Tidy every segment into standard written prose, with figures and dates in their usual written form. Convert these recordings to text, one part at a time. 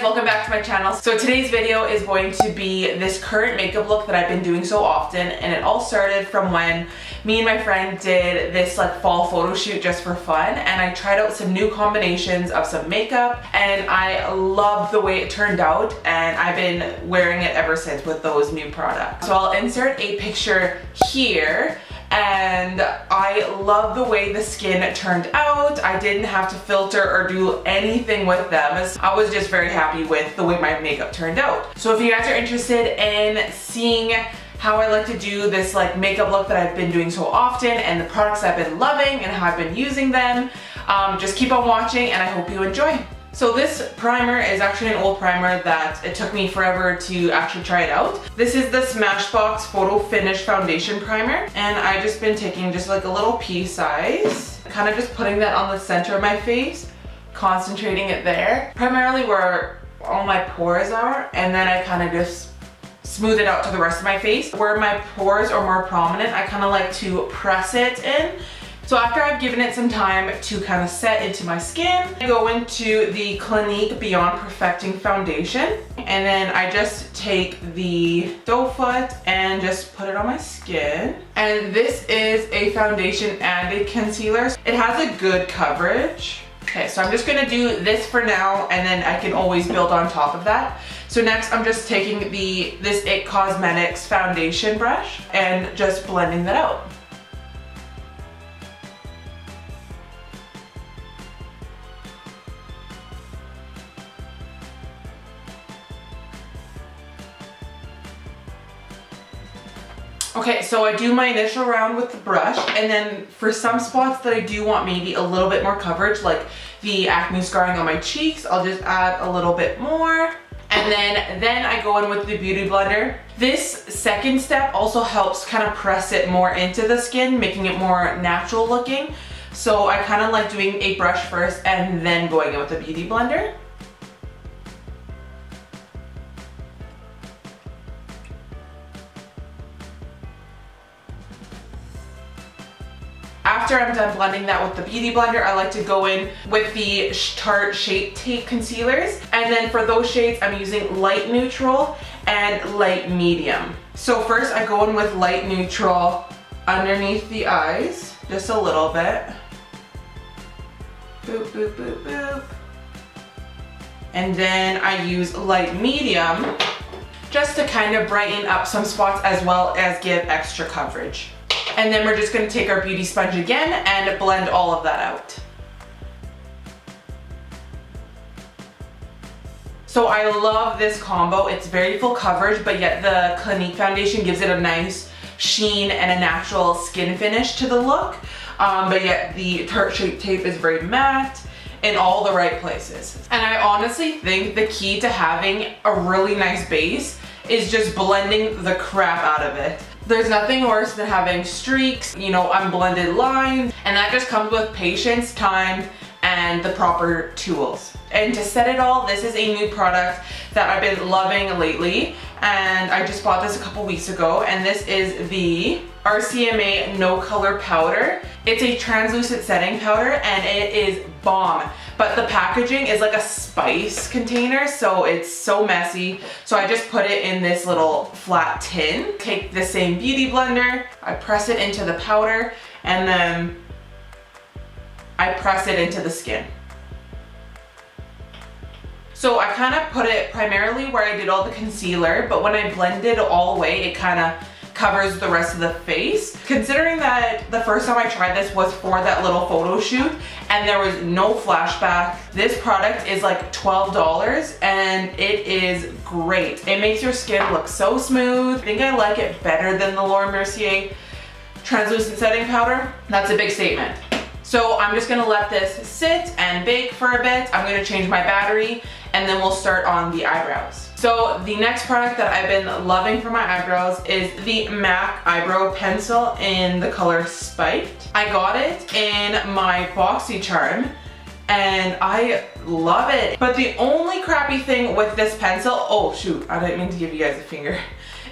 Welcome back to my channel. So today's video is going to be this current makeup look that I've been doing so often, and it all started from when me and my friend did this like fall photo shoot just for fun, and I tried out some new combinations of some makeup and I loved the way it turned out, and I've been wearing it ever since with those new products. So I'll insert a picture here. And I love the way the skin turned out. I didn't have to filter or do anything with them. I was just very happy with the way my makeup turned out. So if you guys are interested in seeing how I like to do this like makeup look that I've been doing so often and the products I've been loving and how I've been using them, just keep on watching and I hope you enjoy. So this primer is actually an old primer that it took me forever to actually try it out. This is the Smashbox Photo Finish Foundation Primer, and I've just been taking just like a little pea size, kind of just putting that on the center of my face, concentrating it there, primarily where all my pores are, and then I kind of just smooth it out to the rest of my face. Where my pores are more prominent, I kind of like to press it in. So after I've given it some time to kind of set into my skin, I go into the Clinique Beyond Perfecting Foundation, and then I just take the doe foot and just put it on my skin. And this is a foundation and a concealer. It has a good coverage. Okay, so I'm just gonna do this for now, and then I can always build on top of that. So next I'm just taking this It Cosmetics foundation brush and just blending that out. Okay, so I do my initial round with the brush, and then for some spots that I do want maybe a little bit more coverage, like the acne scarring on my cheeks, I'll just add a little bit more. And then I go in with the Beauty Blender. This second step also helps kind of press it more into the skin, making it more natural looking. So I kind of like doing a brush first and then going in with the Beauty Blender. After I'm done blending that with the Beauty Blender, I like to go in with the Tarte Shape Tape concealers. And then for those shades, I'm using Light Neutral and Light Medium. So first I go in with Light Neutral underneath the eyes, just a little bit. Boop, boop, boop, boop. And then I use Light Medium just to kind of brighten up some spots as well as give extra coverage. And then we're just going to take our beauty sponge again and blend all of that out. So I love this combo. It's very full coverage, but yet the Clinique foundation gives it a nice sheen and a natural skin finish to the look. But yet the Tarte Shape Tape is very matte in all the right places. And I honestly think the key to having a really nice base is just blending the crap out of it. There's nothing worse than having streaks, you know, unblended lines, and that just comes with patience, time, and the proper tools. And to set it all, this is a new product that I've been loving lately, and I just bought this a couple weeks ago, and this is the RCMA No Color Powder. It's a translucent setting powder, and it is bomb. But the packaging is like a spice container, so it's so messy. So I just put it in this little flat tin. Take the same Beauty Blender, I press it into the powder, and then I press it into the skin. So I kind of put it primarily where I did all the concealer, but when I blend it all the way, it kind of covers the rest of the face. Considering that the first time I tried this was for that little photo shoot and there was no flashback, this product is like $12 and it is great. It makes your skin look so smooth. I think I like it better than the Laura Mercier translucent setting powder. That's a big statement. So I'm just gonna let this sit and bake for a bit. I'm gonna change my battery and then we'll start on the eyebrows. So the next product that I've been loving for my eyebrows is the MAC eyebrow pencil in the color Spiked. I got it in my FoxyCharm and I love it. But the only crappy thing with this pencil, oh shoot, I didn't mean to give you guys a finger,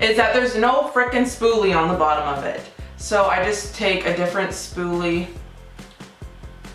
is that there's no frickin' spoolie on the bottom of it. So I just take a different spoolie,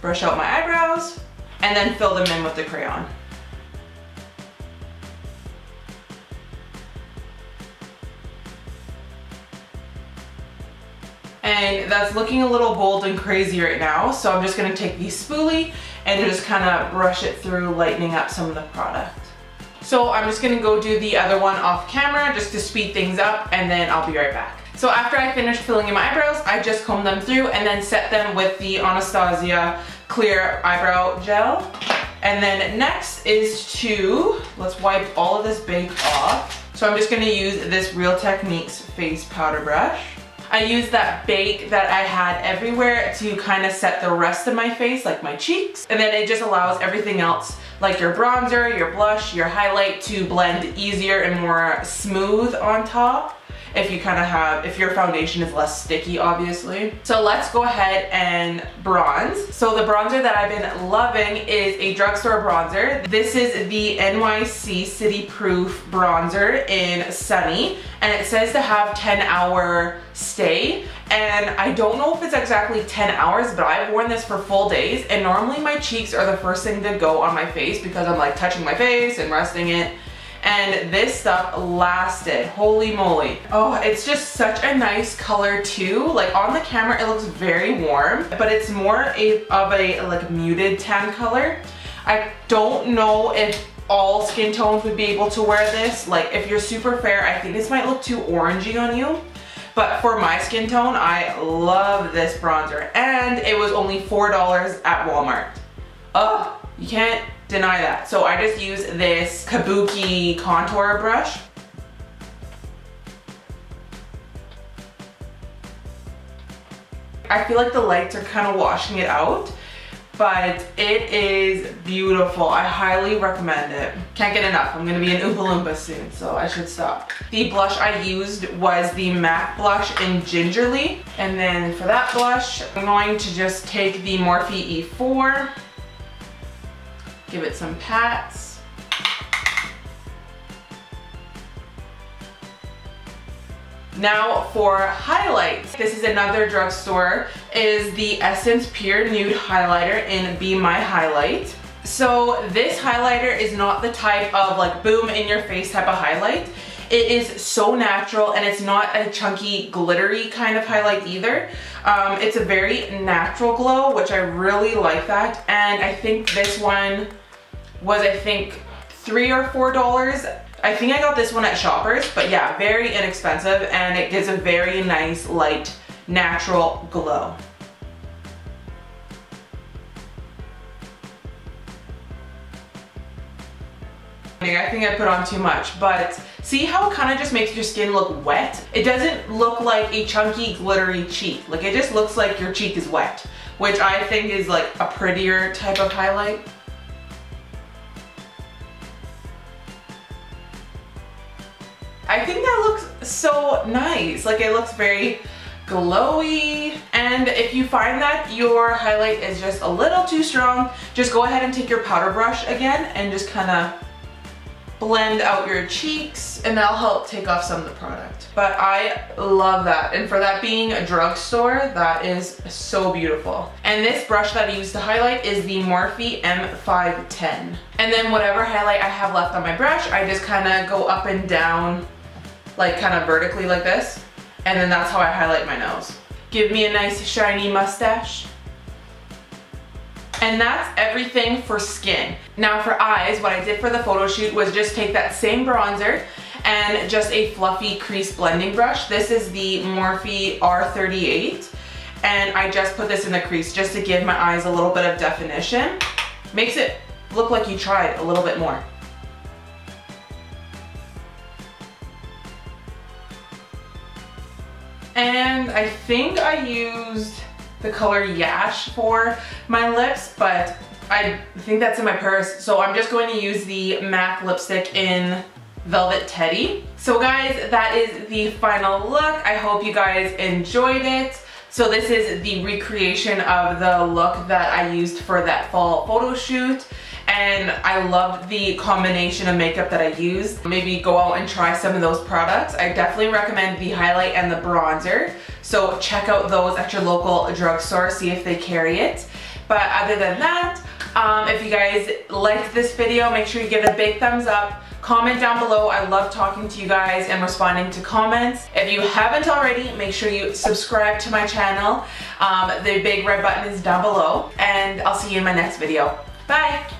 brush out my eyebrows, and then fill them in with the crayon. And that's looking a little bold and crazy right now, so I'm just gonna take the spoolie and just kind of brush it through, lightening up some of the product. So I'm just gonna go do the other one off camera just to speed things up, and then I'll be right back. So after I finished filling in my eyebrows, I just combed them through and then set them with the Anastasia Clear Eyebrow Gel. And then next is to, let's wipe all of this bake off. So I'm just gonna use this Real Techniques face powder brush. I use that bake that I had everywhere to kind of set the rest of my face, like my cheeks, and then it just allows everything else, like your bronzer, your blush, your highlight, to blend easier and more smooth on top. If you kind of have, if your foundation is less sticky, obviously. So let's go ahead and bronze. So the bronzer that I've been loving is a drugstore bronzer. This is the NYC City Proof Bronzer in Sunny, and it says to have 10-hour stay. And I don't know if it's exactly 10 hours, but I've worn this for full days, and normally my cheeks are the first thing to go on my face because I'm like touching my face and resting it. And this stuff lasted, holy moly. Oh, it's just such a nice color too. Like on the camera, it looks very warm, but it's more of a like muted tan color. I don't know if all skin tones would be able to wear this. Like if you're super fair, I think this might look too orangey on you. But for my skin tone, I love this bronzer. And it was only $4 at Walmart. Oh, you can't deny that. So I just use this Kabuki contour brush. I feel like the lights are kind of washing it out, but it is beautiful. I highly recommend it. Can't get enough. I'm gonna be an Oompa Loompa soon, so I should stop. The blush I used was the MAC blush in Gingerly. And then for that blush, I'm going to just take the Morphe E4, give it some pats. Now for highlights, this is another drugstore, is the Essence Pure Nude Highlighter in Be My Highlight. So this highlighter is not the type of like boom in your face type of highlight. It is so natural, and it's not a chunky, glittery kind of highlight either. It's a very natural glow, which I really like that. And I think this one was, I think, $3 or $4. I think I got this one at Shoppers, but yeah, very inexpensive, and it gives a very nice, light, natural glow. I think I put on too much, but see how it kind of just makes your skin look wet? It doesn't look like a chunky, glittery cheek. Like, it just looks like your cheek is wet, which I think is like a prettier type of highlight. I think that looks so nice. Like, it looks very glowy. And if you find that your highlight is just a little too strong, just go ahead and take your powder brush again and just kind of blend out your cheeks, and that'll help take off some of the product. But I love that, and for that being a drugstore, that is so beautiful. And this brush that I use to highlight is the Morphe M510. And then whatever highlight I have left on my brush, I just kind of go up and down, like kind of vertically like this, and then that's how I highlight my nose. Give me a nice shiny mustache. And that's everything for skin. Now for eyes, what I did for the photo shoot was just take that same bronzer and just a fluffy crease blending brush. This is the Morphe R38, and I just put this in the crease just to give my eyes a little bit of definition. Makes it look like you tried a little bit more. And I think I used the color Yash for my lips, but I think that's in my purse, so I'm just going to use the MAC lipstick in Velvet Teddy. So guys, that is the final look. I hope you guys enjoyed it. So this is the recreation of the look that I used for that fall photo shoot. and I loved the combination of makeup that I used. Maybe go out and try some of those products. I definitely recommend the highlight and the bronzer, so check out those at your local drugstore, see if they carry it. But other than that, if you guys liked this video, make sure you give it a big thumbs up. Comment down below. I love talking to you guys and responding to comments. If you haven't already, make sure you subscribe to my channel. The big red button is down below, and I'll see you in my next video. Bye!